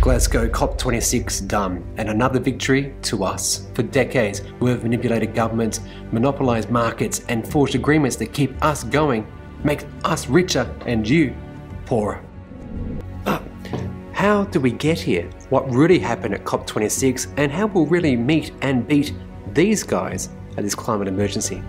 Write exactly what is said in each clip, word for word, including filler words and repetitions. Glasgow COP twenty-six done, and another victory to us. For decades, we've manipulated governments, monopolised markets, and forged agreements that keep us going, make us richer and you poorer. But how do we get here? What really happened at COP twenty-six, and how we'll really meet and beat these guys at this climate emergency?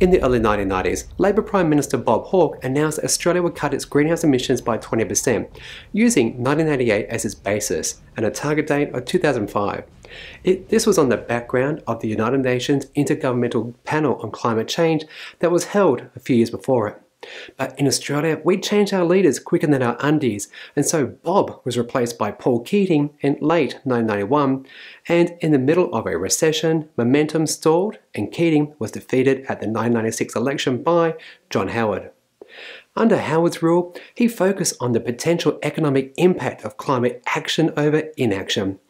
In the early nineteen nineties, Labor Prime Minister Bob Hawke announced that Australia would cut its greenhouse emissions by twenty percent, using nineteen eighty-eight as its basis, and a target date of two thousand five. It, this was on the background of the United Nations Intergovernmental Panel on Climate Change that was held a few years before it. But in Australia, we changed our leaders quicker than our undies, and so Bob was replaced by Paul Keating in late nineteen ninety-one, and in the middle of a recession, momentum stalled and Keating was defeated at the nineteen ninety-six election by John Howard. Under Howard's rule, he focused on the potential economic impact of climate action over inaction.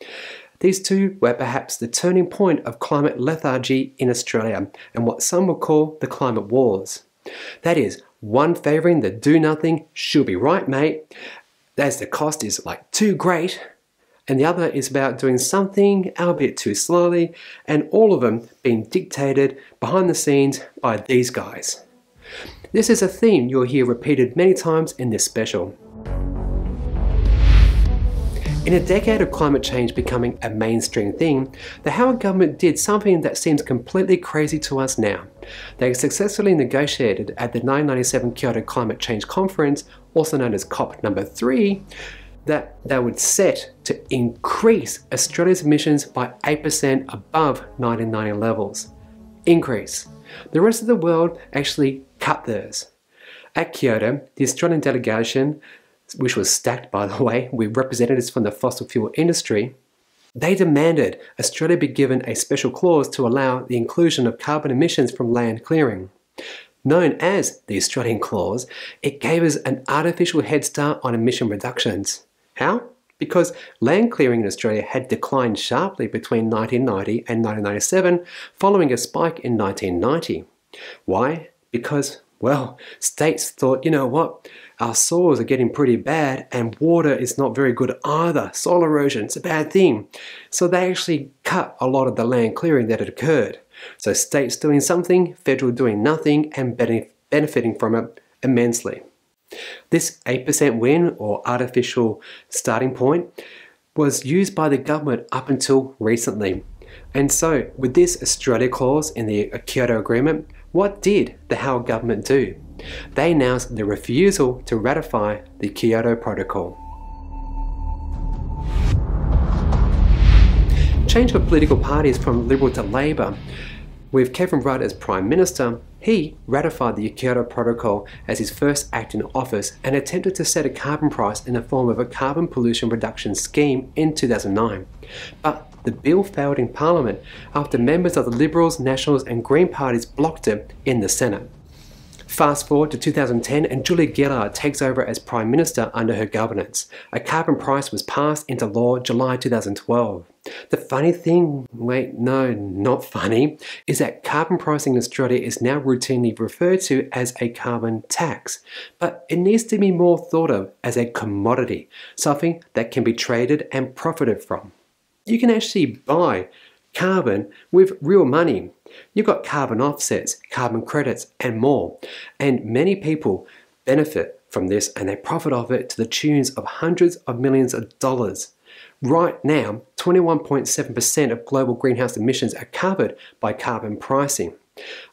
These two were perhaps the turning point of climate lethargy in Australia, and what some would call the climate wars. That is, one favouring the do-nothing, she'll be right mate, as the cost is like too great, and the other is about doing something, albeit too slowly, and all of them being dictated behind the scenes by these guys. This is a theme you'll hear repeated many times in this special. In a decade of climate change becoming a mainstream thing, the Howard government did something that seems completely crazy to us now. They successfully negotiated at the nineteen ninety-seven Kyoto Climate Change Conference, also known as COP number three, that they would set to increase Australia's emissions by eight percent above nineteen ninety levels. Increase. The rest of the world actually cut theirs. At Kyoto, the Australian delegation, which was stacked, by the way, with representatives from the fossil fuel industry, they demanded Australia be given a special clause to allow the inclusion of carbon emissions from land clearing. Known as the Australian Clause, it gave us an artificial head start on emission reductions. How? Because land clearing in Australia had declined sharply between nineteen ninety and nineteen ninety-seven, following a spike in nineteen ninety. Why? Because, well, states thought, you know what, our soils are getting pretty bad and water is not very good either. Soil erosion is a bad thing. So they actually cut a lot of the land clearing that had occurred. So states doing something, federal doing nothing, and benefiting from it immensely. This eight percent win, or artificial starting point, was used by the government up until recently. And so with this Australia clause in the Kyoto Agreement, what did the Howard government do? They announced the refusal to ratify the Kyoto Protocol. Change of political parties from Liberal to Labor. With Kevin Rudd as Prime Minister, he ratified the Kyoto Protocol as his first act in office and attempted to set a carbon price in the form of a carbon pollution reduction scheme in two thousand nine. But the bill failed in Parliament after members of the Liberals, Nationals and Green parties blocked it in the Senate. Fast forward to two thousand ten and Julia Gillard takes over as Prime Minister under her governance. A carbon price was passed into law July two thousand twelve. The funny thing, wait no, not funny, is that carbon pricing in Australia is now routinely referred to as a carbon tax, but it needs to be more thought of as a commodity, something that can be traded and profited from. You can actually buy carbon with real money. You've got carbon offsets, carbon credits and more, and many people benefit from this and they profit off it to the tunes of hundreds of millions of dollars. Right now, twenty-one point seven percent of global greenhouse emissions are covered by carbon pricing.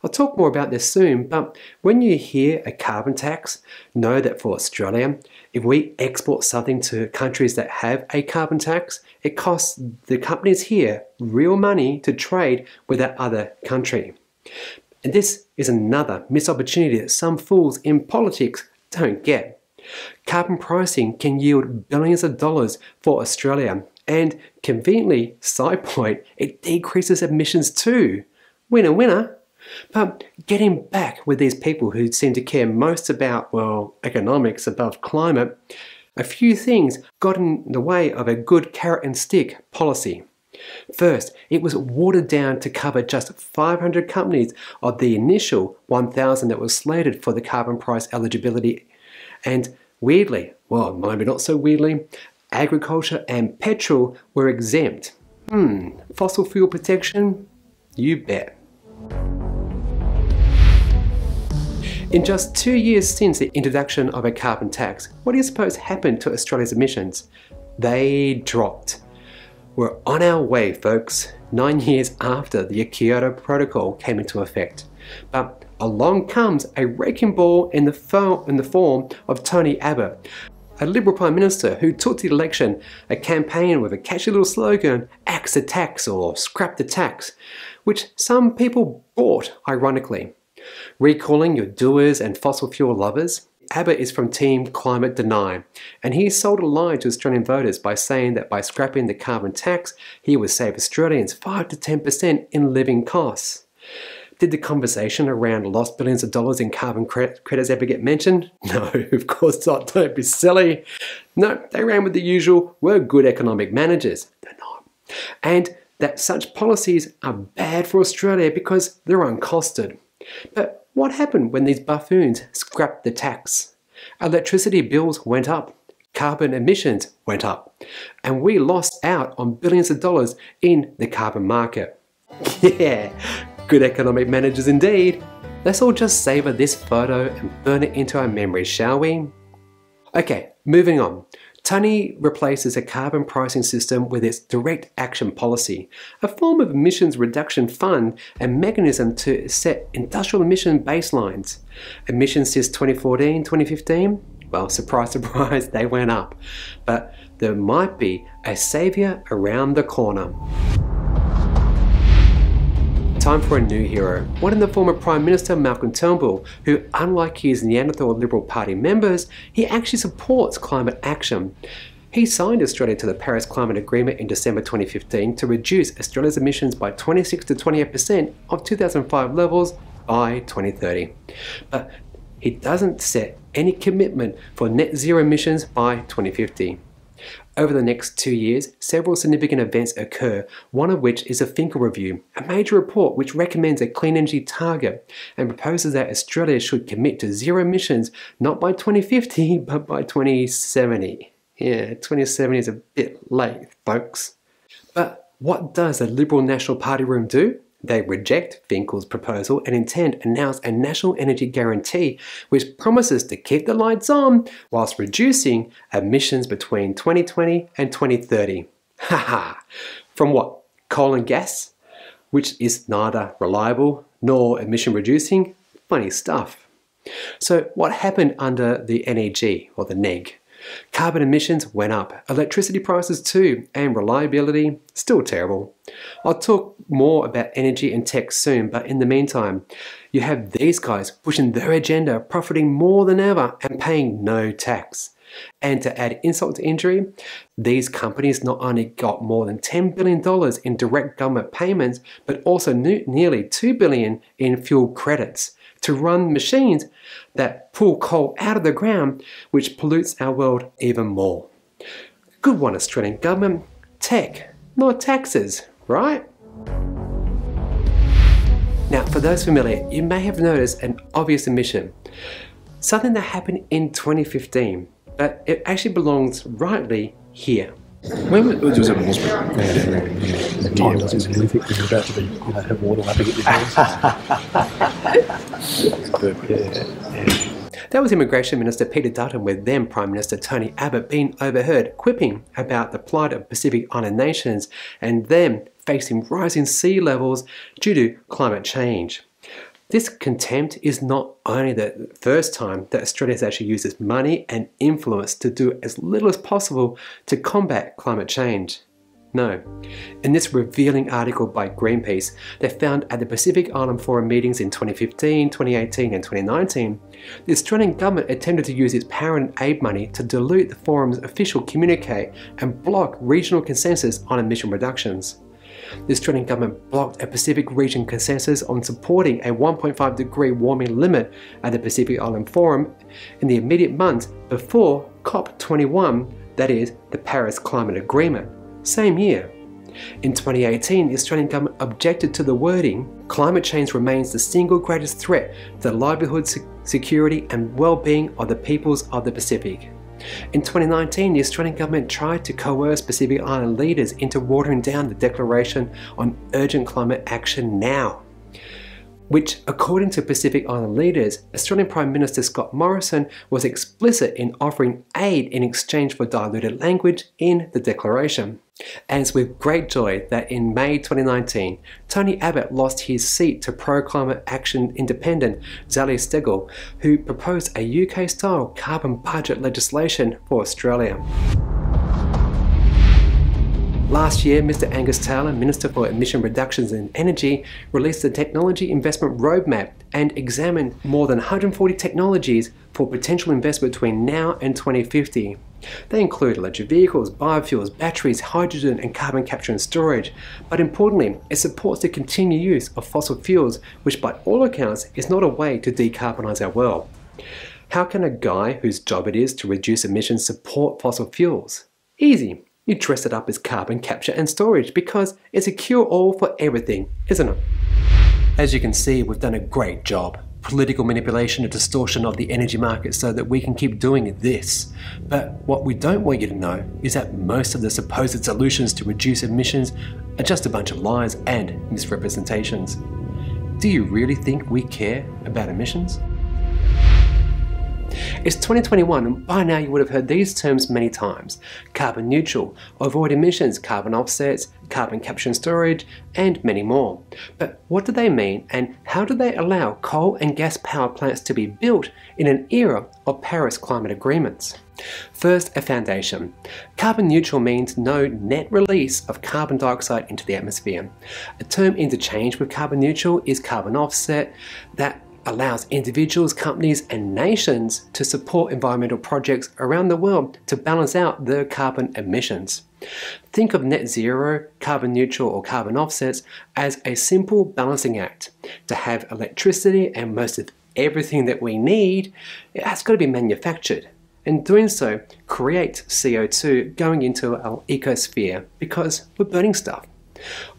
I'll talk more about this soon, but when you hear a carbon tax, know that for Australia, if we export something to countries that have a carbon tax, it costs the companies here real money to trade with that other country. And this is another missed opportunity that some fools in politics don't get. Carbon pricing can yield billions of dollars for Australia, and conveniently, side point, it decreases emissions too. Winner, winner. But getting back with these people who seem to care most about, well, economics above climate, a few things got in the way of a good carrot and stick policy. First, it was watered down to cover just five hundred companies of the initial one thousand that was slated for the carbon price eligibility. And weirdly, well, maybe not so weirdly, agriculture and petrol were exempt. Hmm, fossil fuel protection? You bet. In just two years since the introduction of a carbon tax, what do you suppose happened to Australia's emissions? They dropped. We're on our way, folks, nine years after the Kyoto Protocol came into effect. But along comes a wrecking ball in the, fo in the form of Tony Abbott, a Liberal Prime Minister who took to the election a campaign with a catchy little slogan, "Axe the tax" or "Scrap the tax," which some people bought, ironically. Recalling your doers and fossil fuel lovers, Abbott is from Team Climate Deny, and he sold a lie to Australian voters by saying that by scrapping the carbon tax, he would save Australians five to ten percent in living costs. Did the conversation around lost billions of dollars in carbon credits ever get mentioned? No, of course not, don't be silly. No, they ran with the usual, we're good economic managers. They're not. And that such policies are bad for Australia because they're uncosted. But what happened when these buffoons scrapped the tax? Electricity bills went up, carbon emissions went up, and we lost out on billions of dollars in the carbon market. Yeah, good economic managers indeed. Let's all just savour this photo and burn it into our memories, shall we? Okay, moving on. Tony replaces a carbon pricing system with its direct action policy, a form of emissions reduction fund and mechanism to set industrial emission baselines. Emissions since twenty fourteen, twenty fifteen? Well, surprise, surprise, they went up. But there might be a saviour around the corner. Time for a new hero, one in the former Prime Minister Malcolm Turnbull, who, unlike his Neanderthal Liberal Party members, he actually supports climate action. He signed Australia to the Paris Climate Agreement in December twenty fifteen to reduce Australia's emissions by twenty-six to twenty-eight percent of two thousand five levels by twenty thirty. But he doesn't set any commitment for net zero emissions by twenty fifty. Over the next two years, several significant events occur, one of which is a Finkel Review, a major report which recommends a clean energy target and proposes that Australia should commit to zero emissions not by twenty fifty but by twenty seventy. Yeah, twenty seventy is a bit late, folks. But what does the Liberal National Party room do? They reject Finkel's proposal and intend to announce a national energy guarantee which promises to keep the lights on whilst reducing emissions between twenty twenty and twenty thirty. Haha! From what? Coal and gas? Which is neither reliable nor emission reducing? Funny stuff. So what happened under the N E G or the N E G? Carbon emissions went up, electricity prices too, and reliability, still terrible. I'll talk more about energy and tech soon, but in the meantime, you have these guys pushing their agenda, profiting more than ever and paying no tax. And to add insult to injury, these companies not only got more than ten billion dollars in direct government payments, but also nearly two billion dollars in fuel credits to run machines that pull coal out of the ground, which pollutes our world even more. Good one, Australian government. Tech, not taxes, right? Now, for those familiar, you may have noticed an obvious omission, something that happened in twenty fifteen, but it actually belongs rightly here. When it was at a hospital. The time is horrific because you're about to be, you know, have water lapping at your hands. That was Immigration Minister Peter Dutton with then Prime Minister Tony Abbott being overheard quipping about the plight of Pacific Island nations and them facing rising sea levels due to climate change. This contempt is not only the first time that Australia has actually used its money and influence to do as little as possible to combat climate change. No. In this revealing article by Greenpeace, they found at the Pacific Island Forum meetings in twenty fifteen, twenty eighteen and twenty nineteen, the Australian government attempted to use its power and aid money to dilute the forum's official communique and block regional consensus on emission reductions. The Australian government blocked a Pacific region consensus on supporting a one point five degree warming limit at the Pacific Island Forum in the immediate months before COP twenty-one, that is, the Paris Climate Agreement, same year. In twenty eighteen, the Australian government objected to the wording, "Climate change remains the single greatest threat to the livelihood, security and well-being of the peoples of the Pacific." In twenty nineteen, the Australian government tried to coerce Pacific Island leaders into watering down the Declaration on Urgent Climate Action Now, which, according to Pacific Island leaders, Australian Prime Minister Scott Morrison was explicit in offering aid in exchange for diluted language in the declaration. And it's with great joy that in May twenty nineteen, Tony Abbott lost his seat to pro-climate action independent Zali Steggall, who proposed a U K-style carbon budget legislation for Australia. Last year, Mister Angus Taylor, Minister for Emission Reductions and Energy, released the Technology Investment Roadmap and examined more than one hundred forty technologies for potential investment between now and twenty fifty. They include electric vehicles, biofuels, batteries, hydrogen and carbon capture and storage. But importantly, it supports the continued use of fossil fuels, which by all accounts is not a way to decarbonise our world. How can a guy whose job it is to reduce emissions support fossil fuels? Easy. You dress it up as carbon capture and storage because it's a cure-all for everything, isn't it? As you can see, we've done a great job. Political manipulation and distortion of the energy market so that we can keep doing this. But what we don't want you to know is that most of the supposed solutions to reduce emissions are just a bunch of lies and misrepresentations. Do you really think we care about emissions? It's twenty twenty-one and by now you would have heard these terms many times: carbon neutral, avoid emissions, carbon offsets, carbon capture and storage, and many more. But what do they mean and how do they allow coal and gas power plants to be built in an era of Paris climate agreements? First, a foundation. Carbon neutral means no net release of carbon dioxide into the atmosphere. A term interchanged with carbon neutral is carbon offset, that allows individuals, companies and nations to support environmental projects around the world to balance out their carbon emissions. Think of net zero, carbon neutral or carbon offsets as a simple balancing act. To have electricity and most of everything that we need, it has got to be manufactured. And doing so creates C O two going into our ecosphere because we're burning stuff.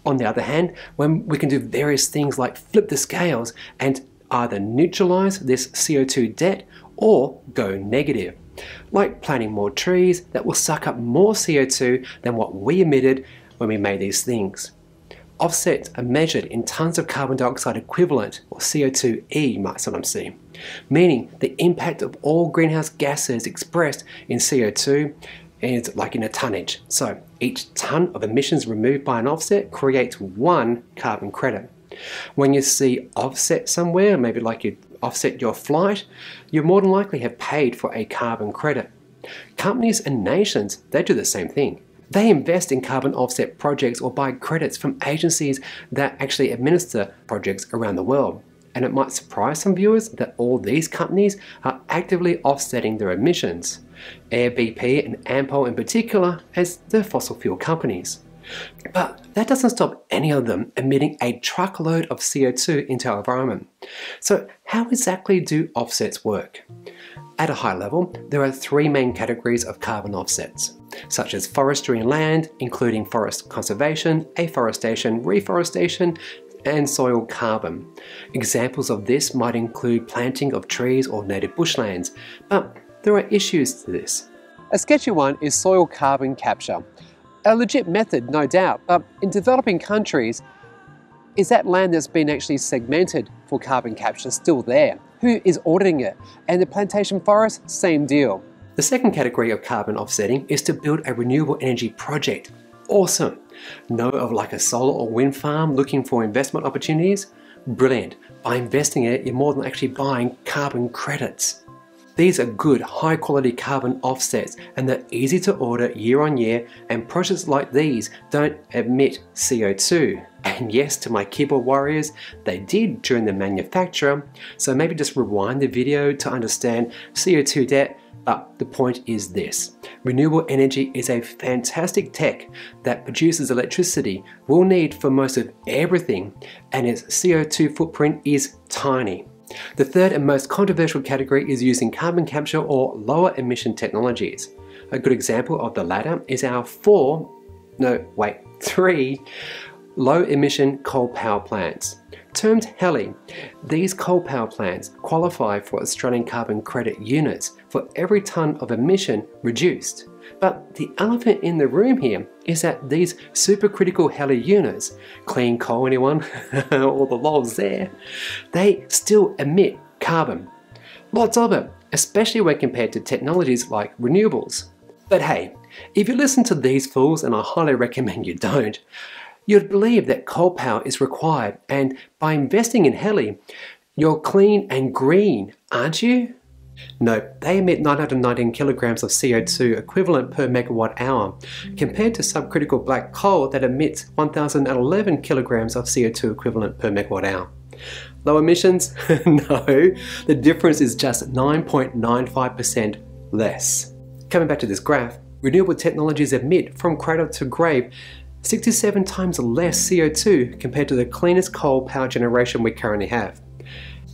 On the other hand, when we can do various things like flip the scales and either neutralize this C O two debt or go negative, like planting more trees that will suck up more C O two than what we emitted when we made these things. Offsets are measured in tons of carbon dioxide equivalent, or C O two E you might sometimes see, meaning the impact of all greenhouse gases expressed in C O two is like in a tonnage. So each ton of emissions removed by an offset creates one carbon credit. When you see offset somewhere, maybe like you offset your flight, you more than likely have paid for a carbon credit. Companies and nations, they do the same thing. They invest in carbon offset projects or buy credits from agencies that actually administer projects around the world. And it might surprise some viewers that all these companies are actively offsetting their emissions. Air, B P and Ampol in particular, as the fossil fuel companies. But that doesn't stop any of them emitting a truckload of C O two into our environment. So how exactly do offsets work? At a high level, there are three main categories of carbon offsets, such as forestry and land, including forest conservation, afforestation, reforestation, and soil carbon. Examples of this might include planting of trees or native bushlands, but there are issues to this. A sketchy one is soil carbon capture. A legit method, no doubt, but in developing countries, is that land that's been actually segmented for carbon capture still there? Who is auditing it? And the plantation forest, same deal. The second category of carbon offsetting is to build a renewable energy project. Awesome. Know of like a solar or wind farm looking for investment opportunities? Brilliant. By investing in it, you're more than actually buying carbon credits. These are good, high-quality carbon offsets and they're easy to order year on year, and projects like these don't emit C O two. And yes, to my keyboard warriors, they did during the manufacture, so maybe just rewind the video to understand C O two debt, but the point is this. Renewable energy is a fantastic tech that produces electricity we'll need for most of everything, and its C O two footprint is tiny. The third and most controversial category is using carbon capture or lower emission technologies. A good example of the latter is our four, no wait, three low emission coal power plants. Termed HELI, these coal power plants qualify for Australian carbon credit units for every tonne of emission reduced. But the elephant in the room here is that these supercritical HELI units, clean coal anyone, all the lols there, they still emit carbon. Lots of it, especially when compared to technologies like renewables. But hey, if you listen to these fools, and I highly recommend you don't, you'd believe that coal power is required, and by investing in HELI, you're clean and green, aren't you? No, they emit nine hundred nineteen kilograms of C O two equivalent per megawatt hour, compared to subcritical black coal that emits one thousand eleven kilograms of C O two equivalent per megawatt hour. Low emissions? No, the difference is just nine point nine five percent less. Coming back to this graph, renewable technologies emit from cradle to grave sixty-seven times less C O two compared to the cleanest coal power generation we currently have.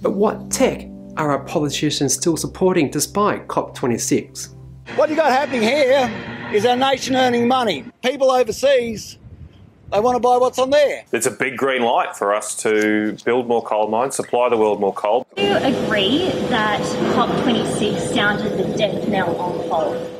But what tech are our politicians still supporting despite COP twenty-six? What you got happening here is our nation earning money. People overseas, they want to buy what's on there. It's a big green light for us to build more coal mines, supply the world more coal. Do you agree that COP twenty-six sounded the death knell on coal?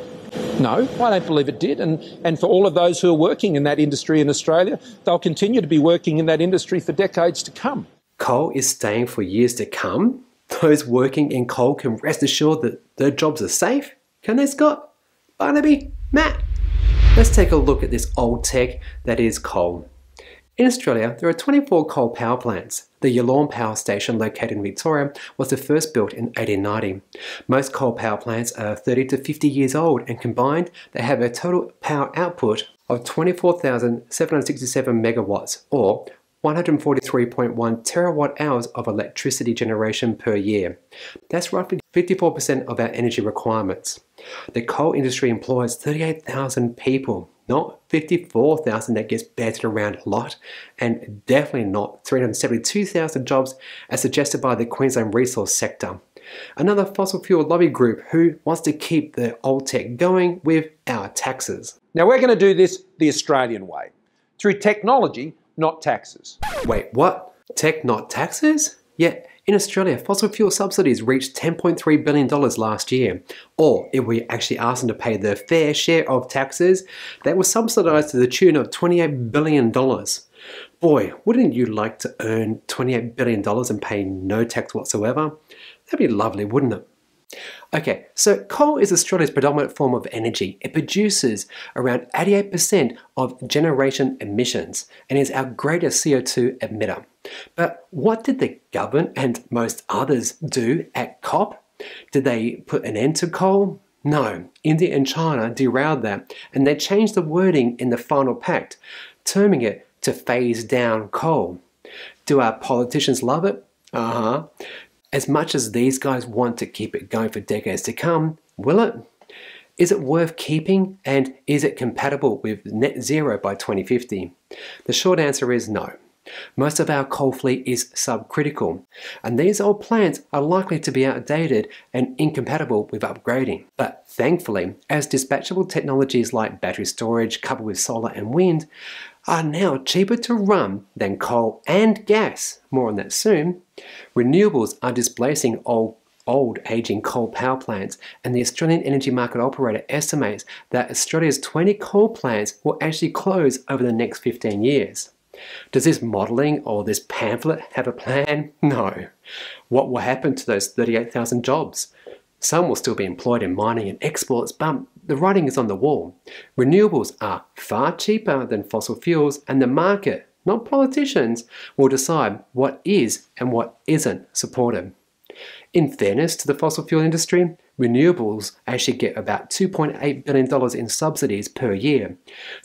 No, I don't believe it did, and, and for all of those who are working in that industry in Australia, they'll continue to be working in that industry for decades to come. Coal is staying for years to come? Those working in coal can rest assured that their jobs are safe? Can they, Scott, Barnaby, Matt? Let's take a look at this old tech that is coal. In Australia, there are twenty-four coal power plants. The Yallourn Power Station, located in Victoria, was the first built in eighteen ninety. Most coal power plants are thirty to fifty years old, and combined, they have a total power output of twenty-four thousand seven hundred sixty-seven megawatts, or one hundred forty-three point one terawatt hours of electricity generation per year. That's roughly fifty-four percent of our energy requirements. The coal industry employs thirty-eight thousand people, not fifty-four thousand that gets batted around a lot, and definitely not three hundred seventy-two thousand jobs as suggested by the Queensland resource sector. Another fossil fuel lobby group who wants to keep the old tech going with our taxes. Now we're going to do this the Australian way, through technology, not taxes. Wait, what? Tech, not taxes? Yet, in Australia, fossil fuel subsidies reached ten point three billion dollars last year. Or, if we actually asked them to pay their fair share of taxes, they were subsidised to the tune of twenty-eight billion dollars. Boy, wouldn't you like to earn twenty-eight billion dollars and pay no tax whatsoever? That'd be lovely, wouldn't it? Okay, so coal is Australia's predominant form of energy. It produces around eighty-eight percent of generation emissions and is our greatest C O two emitter. But what did the government and most others do at COP? Did they put an end to coal? No, India and China derailed that, and they changed the wording in the final pact, terming it to phase down coal. Do our politicians love it? Uh-huh. As much as these guys want to keep it going for decades to come, will it? Is it worth keeping, and is it compatible with net zero by twenty fifty? The short answer is no. Most of our coal fleet is subcritical, and these old plants are likely to be outdated and incompatible with upgrading. But thankfully, as dispatchable technologies like battery storage coupled with solar and wind are now cheaper to run than coal and gas, more on that soon, renewables are displacing old, old aging coal power plants, and the Australian Energy Market Operator estimates that Australia's twenty coal plants will actually close over the next fifteen years. Does this modelling or this pamphlet have a plan? No. What will happen to those thirty-eight thousand jobs? Some will still be employed in mining and exports, but the writing is on the wall. Renewables are far cheaper than fossil fuels, and the market, not politicians, will decide what is and what isn't supported. In fairness to the fossil fuel industry, renewables actually get about two point eight billion dollars in subsidies per year.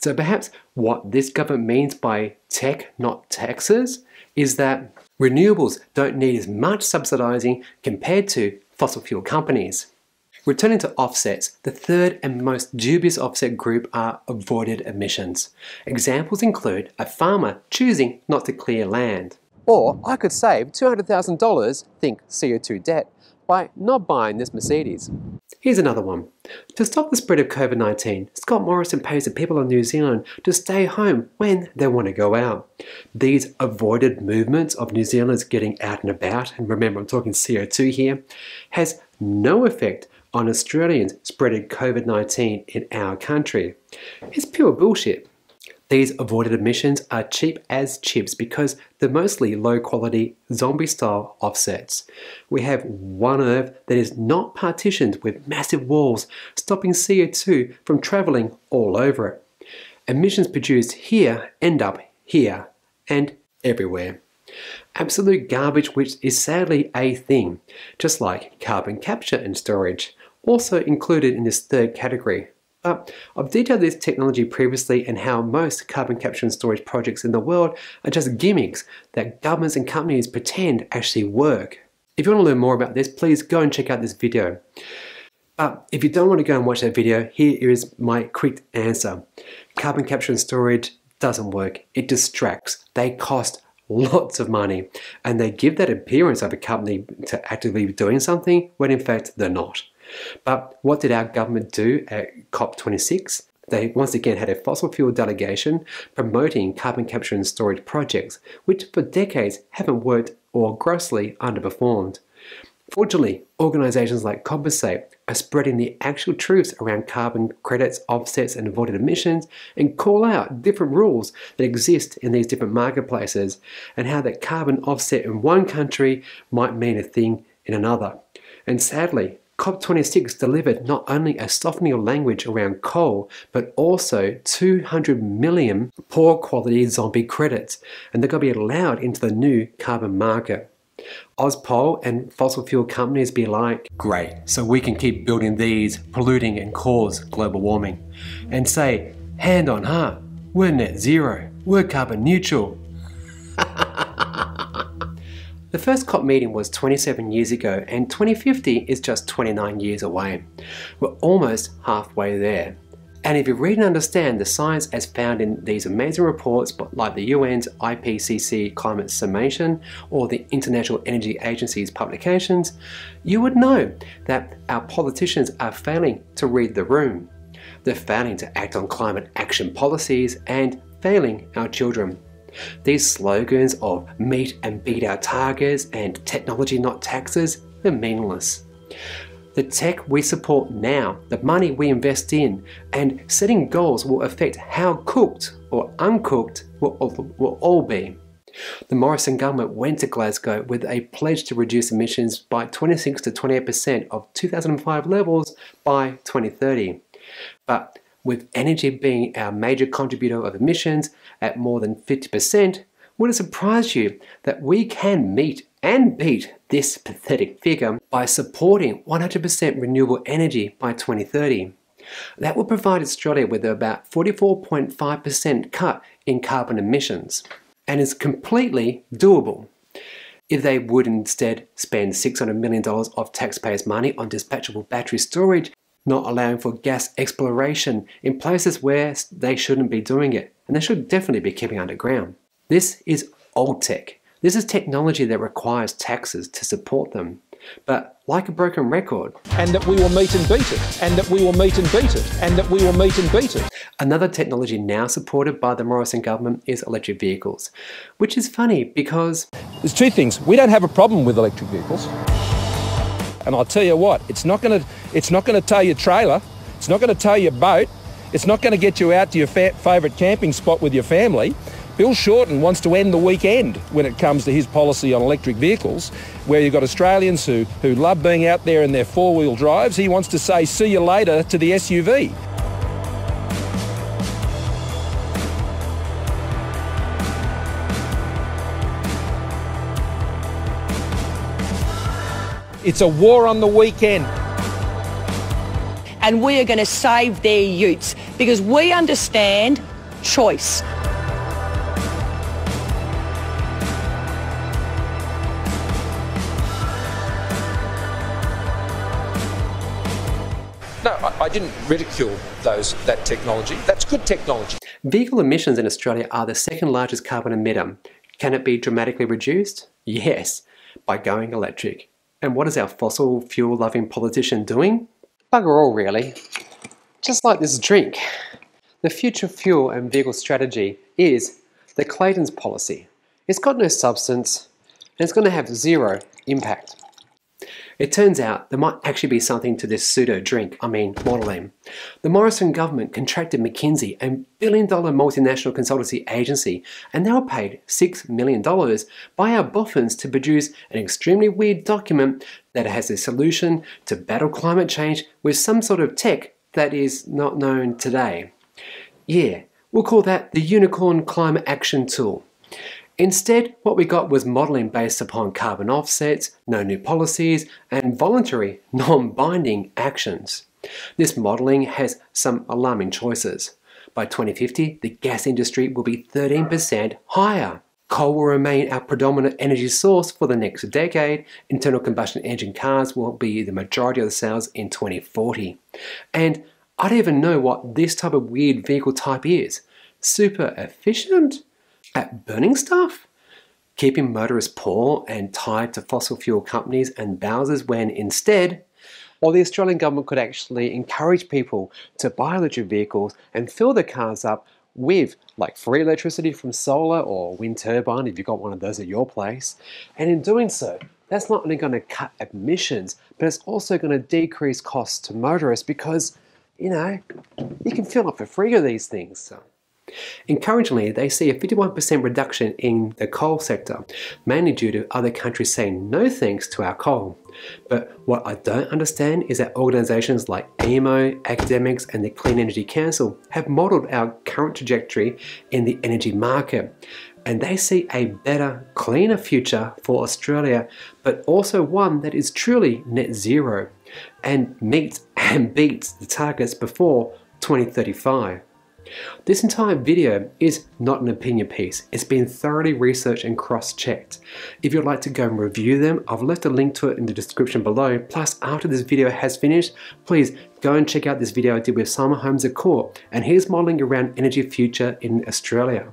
So perhaps what this government means by tech, not taxes, is that renewables don't need as much subsidising compared to fossil fuel companies. Returning to offsets, the third and most dubious offset group are avoided emissions. Examples include a farmer choosing not to clear land. Or I could save two hundred thousand dollars, think C O two debt, by not buying this Mercedes. Here's another one. To stop the spread of COVID nineteen, Scott Morrison pays the people of New Zealand to stay home when they want to go out. These avoided movements of New Zealanders getting out and about, and remember I'm talking C O two here, has no effect on Australians spreading COVID nineteen in our country. It's pure bullshit. These avoided emissions are cheap as chips because they're mostly low-quality, zombie-style offsets. We have one Earth that is not partitioned with massive walls, stopping C O two from travelling all over it. Emissions produced here end up here and everywhere. Absolute garbage, which is sadly a thing, just like carbon capture and storage, also included in this third category. Uh, I've detailed this technology previously and how most carbon capture and storage projects in the world are just gimmicks that governments and companies pretend actually work. If you want to learn more about this, please go and check out this video. But if you don't want to go and watch that video, here is my quick answer. Carbon capture and storage doesn't work. It distracts. They cost lots of money and they give that appearance of a company to actively doing something when in fact they're not. But what did our government do at COP twenty-six? They once again had a fossil fuel delegation promoting carbon capture and storage projects, which for decades haven't worked or grossly underperformed. Fortunately, organisations like Compensate are spreading the actual truths around carbon credits, offsets and avoided emissions and call out different rules that exist in these different marketplaces and how that carbon offset in one country might mean a thing in another. And sadly, COP twenty-six delivered not only a softening of language around coal, but also two hundred million poor quality zombie credits, and they're going to be allowed into the new carbon market. Auspol and fossil fuel companies be like, great, so we can keep building these, polluting and cause global warming, and say, hand on heart, we're net zero, we're carbon neutral. The first COP meeting was twenty-seven years ago and twenty fifty is just twenty-nine years away. We're almost halfway there. And if you read and understand the science as found in these amazing reports like the U N's I P C C Climate Summation or the International Energy Agency's publications, you would know that our politicians are failing to read the room. They're failing to act on climate action policies and failing our children. These slogans of meet and beat our targets and technology not taxes are meaningless. The tech we support now, the money we invest in, and setting goals will affect how cooked or uncooked we'll all be. The Morrison government went to Glasgow with a pledge to reduce emissions by twenty-six to twenty-eight percent of two thousand five levels by twenty thirty. But with energy being our major contributor of emissions at more than fifty percent, would it surprise you that we can meet and beat this pathetic figure by supporting one hundred percent renewable energy by twenty thirty? That will provide Australia with about forty-four point five percent cut in carbon emissions and is completely doable. If they would instead spend six hundred million dollars of taxpayers' money on dispatchable battery storage, not allowing for gas exploration in places where they shouldn't be doing it, and they should definitely be keeping underground. This is old tech. This is technology that requires taxes to support them, but like a broken record. And that we will meet and beat it, and that we will meet and beat it, and that we will meet and beat it. Another technology now supported by the Morrison government is electric vehicles, which is funny because there's two things. We don't have a problem with electric vehicles. And I'll tell you what, it's not going to it's not going to tow your trailer, it's not going to tow your boat, it's not going to get you out to your fa favourite camping spot with your family. Bill Shorten wants to end the weekend when it comes to his policy on electric vehicles, where you've got Australians who, who love being out there in their four-wheel drives. He wants to say, see you later to the S U V. It's a war on the weekend. And we are going to save their utes because we understand choice. No, I, I didn't ridicule those, that technology. That's good technology. Vehicle emissions in Australia are the second largest carbon emitter, Can it be dramatically reduced? Yes, by going electric. And what is our fossil fuel loving politician doing? Bugger all, really. Just like this drink. The future fuel and vehicle strategy is the Clayton's policy. It's got no substance and it's going to have zero impact. It turns out there might actually be something to this pseudo drink, I mean Model M. The Morrison government contracted McKinsey, a billion dollar multinational consultancy agency, and they were paid six million dollars by our boffins to produce an extremely weird document that has a solution to battle climate change with some sort of tech that is not known today. Yeah, we'll call that the Unicorn Climate Action Tool. Instead, what we got was modelling based upon carbon offsets, no new policies, and voluntary, non-binding actions. This modelling has some alarming choices. By twenty fifty, the gas industry will be thirteen percent higher. Coal will remain our predominant energy source for the next decade. Internal combustion engine cars will be the majority of the sales in twenty forty. And I don't even know what this type of weird vehicle type is. Super efficient? At burning stuff? Keeping motorists poor and tied to fossil fuel companies and bowsers when instead, well, the Australian government could actually encourage people to buy electric vehicles and fill their cars up with like free electricity from solar or wind turbine if you've got one of those at your place. And in doing so, that's not only going to cut emissions, but it's also going to decrease costs to motorists because, you know, you can fill up for free with these things. So. Encouragingly, they see a fifty-one percent reduction in the coal sector, mainly due to other countries saying no thanks to our coal. But what I don't understand is that organisations like A E M O, academics and the Clean Energy Council have modelled our current trajectory in the energy market, and they see a better, cleaner future for Australia, but also one that is truly net zero and meets and beats the targets before twenty thirty-five. This entire video is not an opinion piece, it's been thoroughly researched and cross-checked. If you'd like to go and review them, I've left a link to it in the description below. Plus, after this video has finished, please go and check out this video I did with Simon Holmes à Court, and he's modelling around energy future in Australia.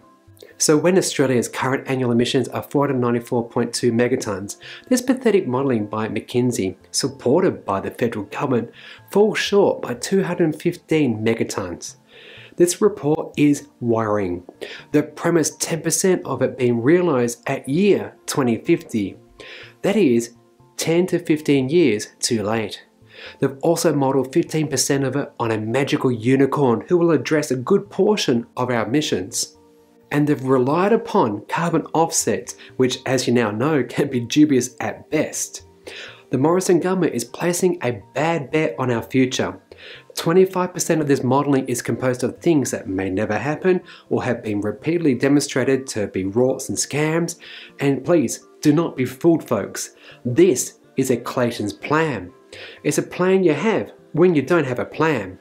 So when Australia's current annual emissions are four hundred ninety-four point two megatons, this pathetic modelling by McKinsey, supported by the federal government, falls short by two hundred fifteen megatons. This report is worrying. The premise ten percent of it being realised at year twenty fifty. That is ten to fifteen years too late. They've also modelled fifteen percent of it on a magical unicorn who will address a good portion of our emissions. And they've relied upon carbon offsets, which as you now know can be dubious at best. The Morrison government is placing a bad bet on our future. twenty-five percent of this modelling is composed of things that may never happen or have been repeatedly demonstrated to be rorts and scams. And please, do not be fooled, folks. This is a Clayton's plan. It's a plan you have when you don't have a plan.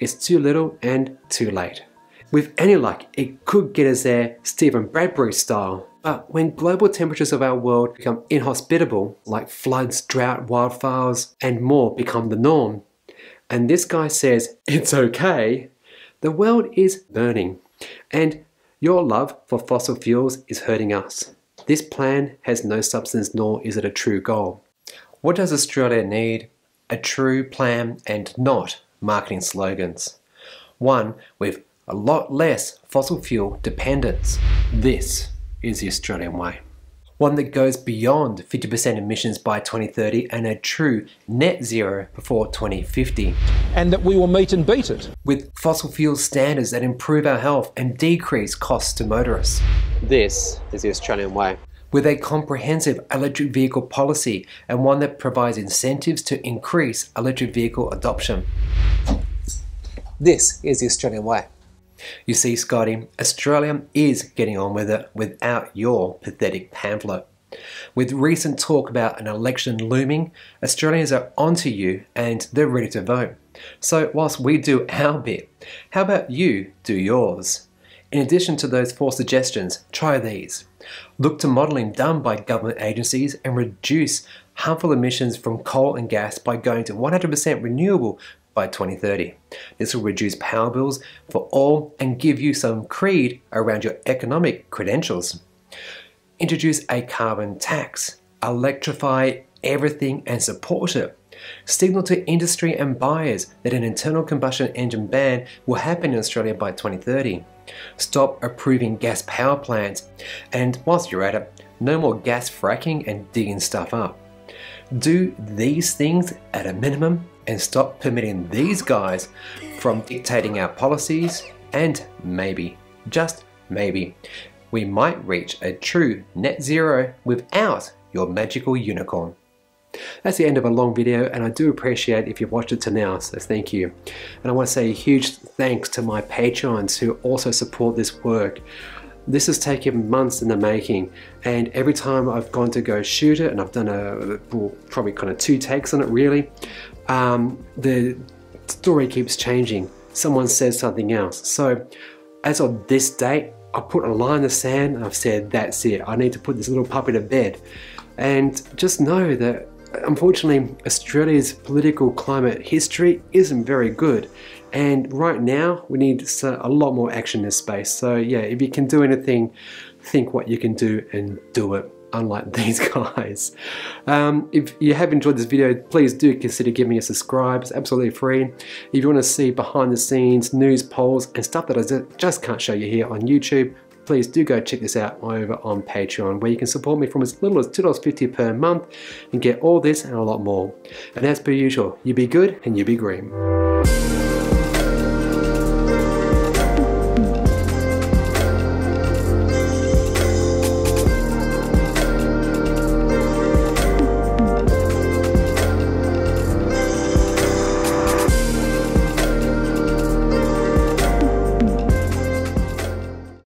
It's too little and too late. With any luck, it could get us there Stephen Bradbury style. But when global temperatures of our world become inhospitable, like floods, drought, wildfires and more become the norm, and this guy says, it's okay, the world is burning, and your love for fossil fuels is hurting us. This plan has no substance, nor is it a true goal. What does Australia need? A true plan and not marketing slogans. One with a lot less fossil fuel dependence. This is the Australian way. One that goes beyond fifty percent emissions by twenty thirty and a true net zero before twenty fifty. And that we will meet and beat it. With fossil fuel standards that improve our health and decrease costs to motorists. This is the Australian way. With a comprehensive electric vehicle policy and one that provides incentives to increase electric vehicle adoption. This is the Australian way. You see, Scotty, Australia is getting on with it without your pathetic pamphlet. With recent talk about an election looming, Australians are onto you and they're ready to vote. So whilst we do our bit, how about you do yours? In addition to those four suggestions, try these. Look to modelling done by government agencies and reduce harmful emissions from coal and gas by going to one hundred percent renewable by twenty thirty. This will reduce power bills for all and give you some creed around your economic credentials. Introduce a carbon tax. Electrify everything and support it. Signal to industry and buyers that an internal combustion engine ban will happen in Australia by twenty thirty. Stop approving gas power plants, and whilst you're at it, no more gas fracking and digging stuff up. Do these things at a minimum and stop permitting these guys from dictating our policies, and maybe, just maybe, we might reach a true net zero without your magical unicorn. That's the end of a long video, and I do appreciate if you've watched it to now, so thank you. And I want to say a huge thanks to my Patreons who also support this work. This has taken months in the making, and every time I've gone to go shoot it, and I've done a, well, probably kind of two takes on it really, um, the story keeps changing. Someone says something else. So as of this date, I put a line in the sand and I've said, that's it. I need to put this little puppy to bed. And just know that unfortunately, Australia's political climate history isn't very good, and right now we need a lot more action in this space. So yeah, if you can do anything, think what you can do and do it, unlike these guys. Um, if you have enjoyed this video, please do consider giving me a subscribe. It's absolutely free. If you want to see behind the scenes news polls and stuff that I just can't show you here on YouTube, please do go check this out over on Patreon, where you can support me from as little as two dollars fifty per month and get all this and a lot more. And as per usual, you be good and you be green.